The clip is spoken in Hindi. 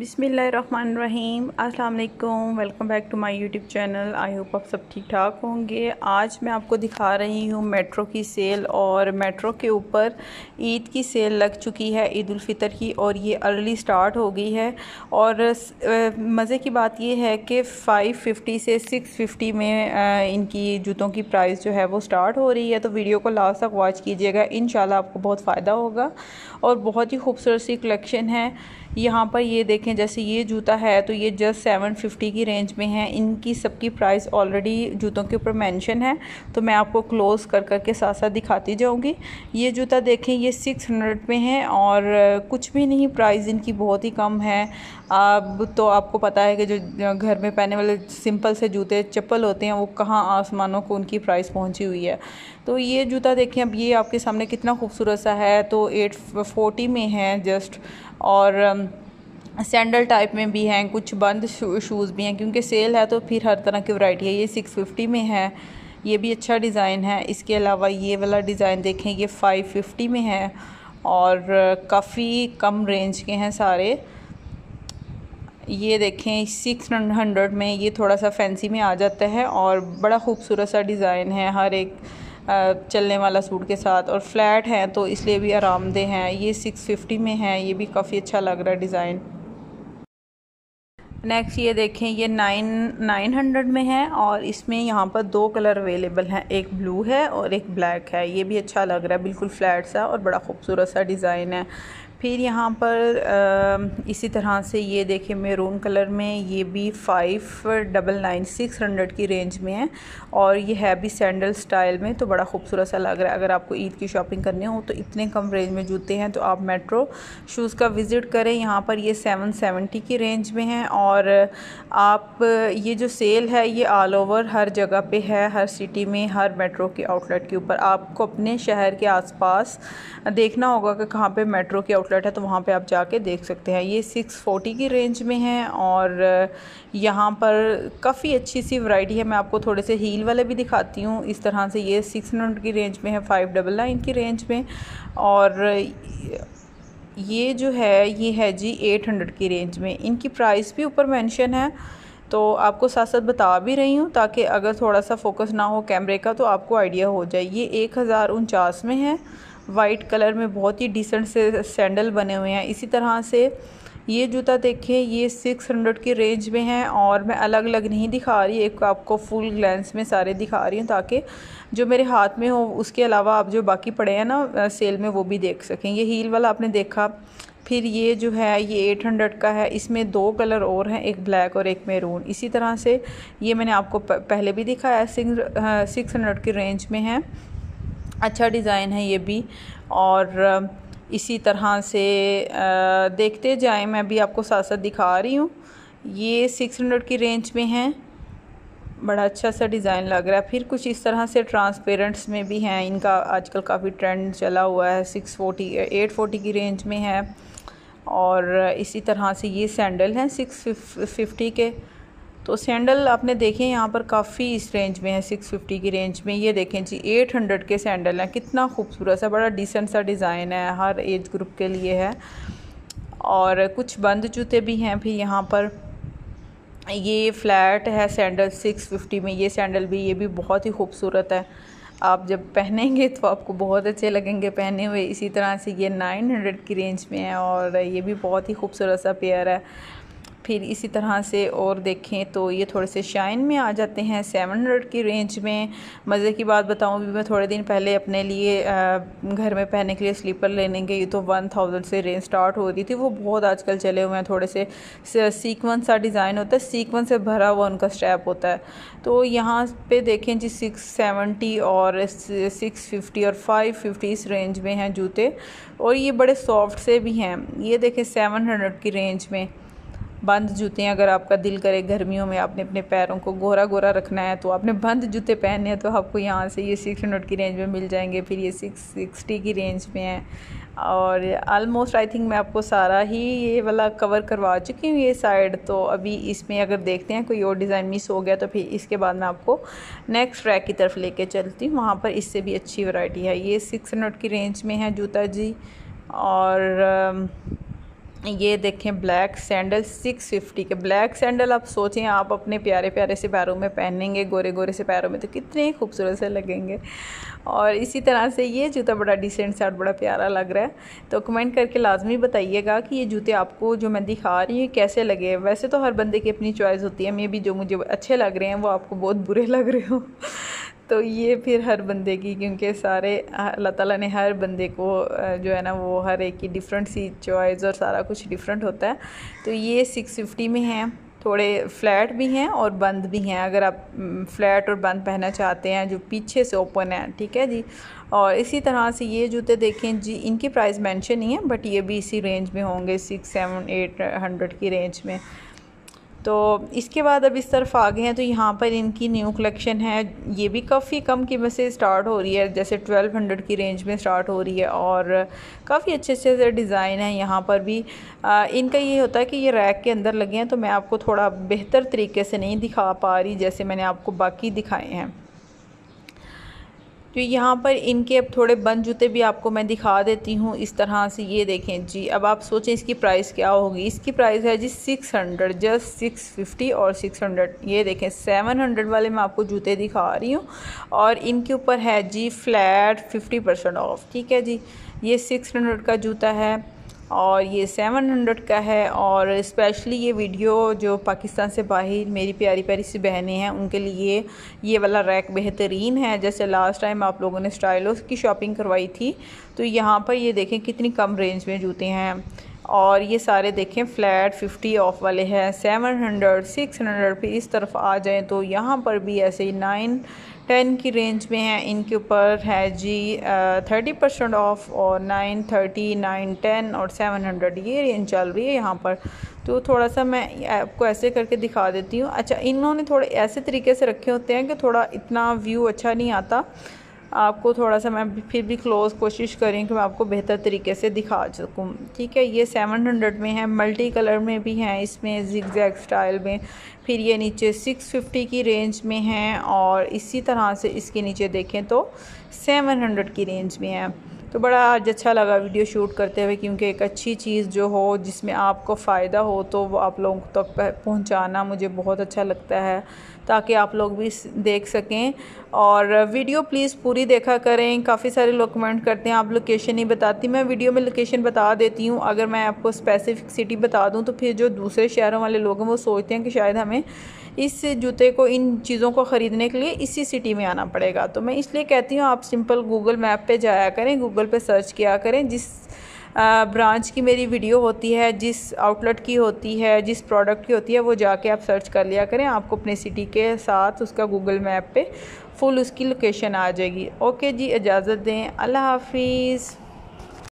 बिस्मिल्लाहिर्रहमानिर्रहीम, अस्सलाम वालेकुम, welcome back to my YouTube channel. I hope आप सब ठीक ठाक होंगे। आज मैं आपको दिखा रही हूँ मेट्रो की सेल, और मेट्रो के ऊपर ईद की सेल लग चुकी है ईदुलफ़ितर की, और ये अर्ली स्टार्ट हो गई है। और मज़े की बात ये है कि 550 से 650 में इनकी जूतों की प्राइस जो है वो स्टार्ट हो रही है। तो वीडियो को लास्ट तक वॉच कीजिएगा, इंशाल्लाह आपको बहुत फ़ायदा होगा। और बहुत ही खूबसूरत सी कलेक्शन है। यहाँ पर ये देखें, जैसे ये जूता है तो ये जस्ट 750 की रेंज में है। इनकी सबकी प्राइस ऑलरेडी जूतों के ऊपर मेंशन है, तो मैं आपको क्लोज़ कर कर के साथ साथ दिखाती जाऊँगी। ये जूता देखें, ये 600 में है और कुछ भी नहीं, प्राइस इनकी बहुत ही कम है। अब तो आपको पता है कि जो घर में पहनने वाले सिंपल से जूते चप्पल होते हैं, वो कहाँ आसमानों को उनकी प्राइस पहुँची हुई है। तो ये जूता देखें, अब ये आपके सामने कितना खूबसूरत सा है। तो 840 में है जस्ट, और सैंडल टाइप में भी हैं, कुछ बंद शूज़ भी हैं, क्योंकि सेल है तो फिर हर तरह की वैरायटी है। ये 650 में है, ये भी अच्छा डिज़ाइन है। इसके अलावा ये वाला डिज़ाइन देखें, ये 550 में है, और काफ़ी कम रेंज के हैं सारे। ये देखें 600 में, ये थोड़ा सा फैंसी में आ जाता है, और बड़ा खूबसूरत सा डिज़ाइन है हर एक चलने वाला सूट के साथ। और फ्लैट हैं तो इसलिए भी आरामदेह हैं। ये 650 में है, ये भी काफ़ी अच्छा लग रहा है डिज़ाइन। नेक्स्ट ये देखें, ये 900 में है, और इसमें यहाँ पर दो कलर अवेलेबल हैं, एक ब्लू है और एक ब्लैक है। ये भी अच्छा लग रहा है, बिल्कुल फ्लैट सा और बड़ा खूबसूरत सा डिज़ाइन है। फिर यहाँ पर इसी तरह से ये देखें मेरून कलर में, ये भी 600 की रेंज में है, और ये है भी सैंडल स्टाइल में, तो बड़ा खूबसूरत सा लग रहा है। अगर आपको ईद की शॉपिंग करनी हो तो इतने कम रेंज में जूते हैं तो आप मेट्रो शूज़ का विज़िट करें। यहाँ पर ये 770 की रेंज में है, और आप ये जो सेल है ये ऑल ओवर हर जगह पे है, हर सिटी में, हर मेट्रो के आउटलेट के ऊपर। आपको अपने शहर के आसपास देखना होगा कि कहाँ पे मेट्रो के आउटलेट है, तो वहाँ पे आप जाके देख सकते हैं। ये 640 की रेंज में है, और यहाँ पर काफ़ी अच्छी सी वैरायटी है। मैं आपको थोड़े से हील वाले भी दिखाती हूँ। इस तरह से ये 600 की रेंज में है, 599 की रेंज में, और ये जो है ये है जी 800 की रेंज में। इनकी प्राइस भी ऊपर मेंशन है, तो आपको साथ साथ बता भी रही हूँ ताकि अगर थोड़ा सा फोकस ना हो कैमरे का तो आपको आइडिया हो जाए। ये 1049 में है, वाइट कलर में बहुत ही डिसेंट से सैंडल बने हुए हैं। इसी तरह से ये जूता देखें, ये 600 की रेंज में है, और मैं अलग अलग नहीं दिखा रही, एक आपको फुल ग्लैंस में सारे दिखा रही हूँ ताकि जो मेरे हाथ में हो उसके अलावा आप जो बाकी पड़े हैं ना सेल में वो भी देख सकें। ये हील वाला आपने देखा। फिर ये जो है ये 800 का है, इसमें दो कलर और हैं, एक ब्लैक और एक मैरून। इसी तरह से ये मैंने आपको पहले भी दिखाया, 600 की रेंज में है, अच्छा डिज़ाइन है ये भी। और इसी तरह से देखते जाएं, मैं भी आपको साथ साथ दिखा रही हूँ। ये 600 की रेंज में है, बड़ा अच्छा सा डिज़ाइन लग रहा है। फिर कुछ इस तरह से ट्रांसपेरेंट्स में भी हैं, इनका आजकल काफ़ी ट्रेंड चला हुआ है। 840 की रेंज में है, और इसी तरह से ये सैंडल हैं 650 के। तो सैंडल आपने देखें यहाँ पर काफ़ी इस रेंज में है, 650 की रेंज में। ये देखें जी 800 के सैंडल हैं, कितना खूबसूरत सा, बड़ा डिसेंट सा डिज़ाइन है, हर एज ग्रुप के लिए है। और कुछ बंद जूते भी हैं। फिर यहाँ पर ये फ्लैट है सैंडल 650 में, ये सैंडल भी, ये भी बहुत ही खूबसूरत है, आप जब पहनेंगे तो आपको बहुत अच्छे लगेंगे पहने हुए। इसी तरह से ये 900 की रेंज में है, और ये भी बहुत ही खूबसूरत सा पेयर है। फिर इसी तरह से और देखें तो ये थोड़े से शाइन में आ जाते हैं, 700 की रेंज में। मज़े की बात बताऊँ, भी मैं थोड़े दिन पहले अपने लिए घर में पहनने के लिए स्लीपर लेने गई तो 1000 से रेंज स्टार्ट हो रही थी। वो बहुत आजकल चले हुए हैं, थोड़े से सीक्वेंस सा डिज़ाइन होता है, सीक्वेंस से भरा हुआ उनका स्ट्रैप होता है। तो यहाँ पे देखें जी 670 और 650 और 550 इस रेंज में हैं जूते, और ये बड़े सॉफ्ट से भी हैं। ये देखें 700 की रेंज में बंद जूते हैं। अगर आपका दिल करे गर्मियों में आपने अपने पैरों को गोरा गोरा रखना है तो आपने बंद जूते पहने हैं, तो आपको यहाँ से ये 600 की रेंज में मिल जाएंगे। फिर ये 660 की रेंज में है, और आलमोस्ट आई थिंक मैं आपको सारा ही ये वाला कवर करवा चुकी हूँ ये साइड। तो अभी इसमें अगर देखते हैं कोई और डिज़ाइन मिस हो गया तो फिर इसके बाद मैं आपको नेक्स्ट ट्रैक की तरफ लेके चलती हूँ, वहाँ पर इससे भी अच्छी वैरायटी है। ये 600 की रेंज में है जूता जी, और ये देखें ब्लैक सैंडल 650 के। ब्लैक सैंडल आप सोचें, आप अपने प्यारे प्यारे से पैरों में पहनेंगे, गोरे गोरे से पैरों में तो कितने खूबसूरत से लगेंगे। और इसी तरह से ये जूता बड़ा डिसेंट सा और बड़ा प्यारा लग रहा है। तो कमेंट करके लाजमी बताइएगा कि ये जूते आपको जो मैं दिखा रही हूँ कैसे लगे। वैसे तो हर बंदे की अपनी चॉइस होती है, मे भी जो मुझे अच्छे लग रहे हैं वो आपको बहुत बुरे लग रहे हो, तो ये फिर हर बंदे की, क्योंकि सारे अल्लाह ताला ने हर बंदे को जो है ना वो हर एक की डिफरेंट सी चॉइस और सारा कुछ डिफरेंट होता है। तो ये 650 में हैं, थोड़े फ्लैट भी हैं और बंद भी हैं। अगर आप फ्लैट और बंद पहनना चाहते हैं जो पीछे से ओपन है, ठीक है जी। और इसी तरह से ये जूते देखें जी, इनकी प्राइस मेंशन नहीं है, बट ये भी इसी रेंज में होंगे 600-800 की रेंज में। तो इसके बाद अब इस तरफ आ गए हैं, तो यहाँ पर इनकी न्यू कलेक्शन है। ये भी काफ़ी कम कीमत से स्टार्ट हो रही है, जैसे 1200 की रेंज में स्टार्ट हो रही है। और काफ़ी अच्छे अच्छे डिज़ाइन हैं यहाँ पर भी। इनका ये होता है कि ये रैक के अंदर लगे हैं, तो मैं आपको थोड़ा बेहतर तरीके से नहीं दिखा पा रही जैसे मैंने आपको बाकी दिखाए हैं। तो यहाँ पर इनके अब थोड़े बंद जूते भी आपको मैं दिखा देती हूँ इस तरह से। ये देखें जी, अब आप सोचें इसकी प्राइस क्या होगी। इसकी प्राइस है जी 600, जस्ट 650 और 600। ये देखें 700 वाले मैं आपको जूते दिखा रही हूँ, और इनके ऊपर है जी फ्लैट 50% ऑफ, ठीक है जी। ये 600 का जूता है और ये 700 का है। और स्पेशली ये वीडियो जो पाकिस्तान से बाहर मेरी प्यारी प्यारी सी बहनें हैं उनके लिए ये वाला रैक बेहतरीन है। जैसे लास्ट टाइम आप लोगों ने स्टाइलो की शॉपिंग करवाई थी, तो यहाँ पर ये देखें कितनी कम रेंज में जूते हैं। और ये सारे देखें फ्लैट 50 ऑफ वाले हैं, 700, 600। फिर इस तरफ आ जाएँ तो यहाँ पर भी ऐसे ही 910 की रेंज में है। इनके ऊपर है जी 30% ऑफ, और 930, 910 और 700 ये रेंज चल रही है यहाँ पर। तो थोड़ा सा मैं आपको ऐसे करके दिखा देती हूँ। अच्छा, इन्होंने थोड़े ऐसे तरीके से रखे होते हैं कि थोड़ा इतना व्यू अच्छा नहीं आता आपको। थोड़ा सा मैं फिर भी क्लोज़ कोशिश करें कि मैं आपको बेहतर तरीके से दिखा सकूँ, ठीक है। ये 700 में है, मल्टी कलर में भी हैं, इसमें जिगजैग स्टाइल में। फिर ये नीचे 650 की रेंज में हैं, और इसी तरह से इसके नीचे देखें तो 700 की रेंज में है। तो बड़ा आज अच्छा लगा वीडियो शूट करते हुए, क्योंकि एक अच्छी चीज़ जो हो जिसमें आपको फ़ायदा हो तो वो आप लोगों तक पहुंचाना मुझे बहुत अच्छा लगता है, ताकि आप लोग भी देख सकें। और वीडियो प्लीज़ पूरी देखा करें। काफ़ी सारे लोग कमेंट करते हैं आप लोकेशन नहीं बताती, मैं वीडियो में लोकेशन बता देती हूँ। अगर मैं आपको स्पेसिफिक सिटी बता दूँ तो फिर जो दूसरे शहरों वाले लोग हैं वो सोचते हैं कि शायद हमें इस जूते को, इन चीज़ों को ख़रीदने के लिए इसी सिटी में आना पड़ेगा। तो मैं इसलिए कहती हूँ आप सिंपल गूगल मैप पे जाया करें, गूगल पे सर्च किया करें। जिस ब्रांच की मेरी वीडियो होती है, जिस आउटलेट की होती है, जिस प्रोडक्ट की होती है, वो जाके आप सर्च कर लिया करें। आपको अपने सिटी के साथ उसका गूगल मैप पे फुल उसकी लोकेशन आ जाएगी। ओके जी, इजाज़त दें, अल्लाह हाफिज़।